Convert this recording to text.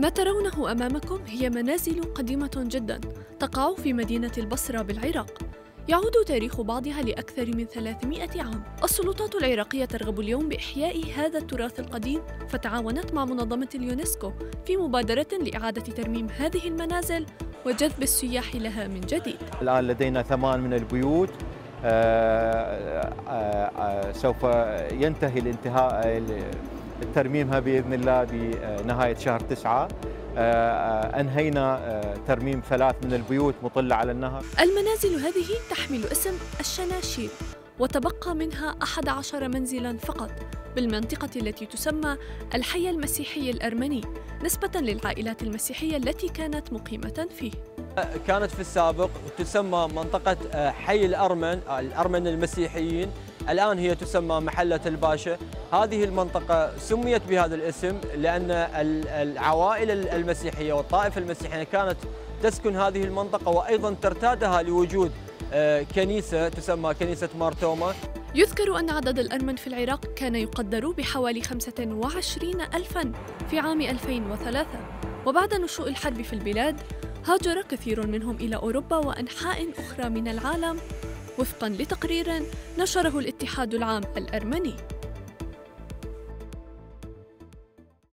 ما ترونه أمامكم هي منازل قديمة جدا تقع في مدينة البصرة بالعراق، يعود تاريخ بعضها لأكثر من 300 عام. السلطات العراقية ترغب اليوم بإحياء هذا التراث القديم، فتعاونت مع منظمة اليونسكو في مبادرة لإعادة ترميم هذه المنازل وجذب السياح لها من جديد. الآن لدينا 8 من البيوت، سوف ينتهي الانتهاء ترميمها بإذن الله بنهاية شهر 9. أنهينا ترميم 3 من البيوت مطلة على النهر. المنازل هذه تحمل اسم الشناشيل، وتبقى منها 11 منزلاً فقط بالمنطقة التي تسمى الحي المسيحي الأرمني، نسبة للعائلات المسيحية التي كانت مقيمة فيه. كانت في السابق تسمى منطقة حي الأرمن المسيحيين، الآن هي تسمى محلة الباشا. هذه المنطقة سميت بهذا الاسم لأن العوائل المسيحية والطائفة المسيحية كانت تسكن هذه المنطقة، وأيضا ترتادها لوجود كنيسة تسمى كنيسة مارتوما. يذكر أن عدد الأرمن في العراق كان يقدر بحوالي 25,000 في عام 2003، وبعد نشوء الحرب في البلاد هاجر كثير منهم إلى أوروبا وأنحاء أخرى من العالم، وفقاً لتقرير نشره الاتحاد العام الأرمني.